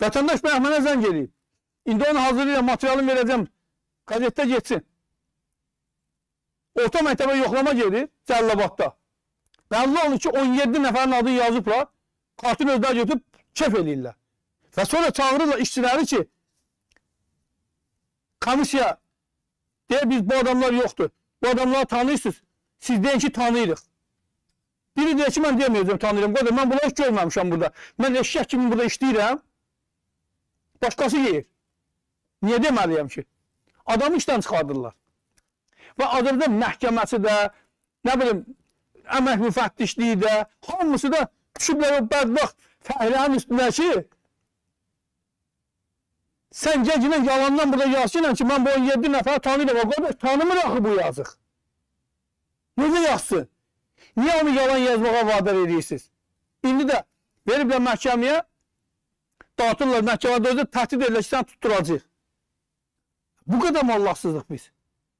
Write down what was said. Vətəndaş mənə zəng eləyib. İndi onun hazırlığıyla materialını verəcəm. Qəzetdə geçsin. Orta məktəbə yoxlama gedir Cəlilabadda. Bəlli olun ki 17 nəfərin adı yazıblar. Kartın özləri götürüb kef eləyirlər. Və sonra çağırırlar işçiləri ki komissiya deyir biz bu adamlar yoxdur. Bu adamları tanıyırsınız. Siz deyin ki tanıyırıq. Biri deyir ki mən deməyəcəm tanıyıram. Qodur mən bunları hiç görməmişəm burada. Mən eşşək kimi burada işləyirəm. Başqası yeyir. Niyə deməliyəm ki? Adamı işdən çıxardırlar. Və adamda məhkəməsi də, nə bilim, əmək müfəttişliyi də, hamısı da düşüblər o bədbaxt fəhlənin üstündəki sən geclə yalandan burada yazsınlar ki, mən bu 17 nəfər tanıyıram. O qədər tanımır axı bu yazıq. Necə yazsın? Niyə onu yalan yazmağa vadar edirsiniz? İndi də veriblər məhkəməyə, dağıtırlar məhkəmədə özü təhdid edirlər ki, sən tutturacaq. Bu qədər mallaqsızlıq biz.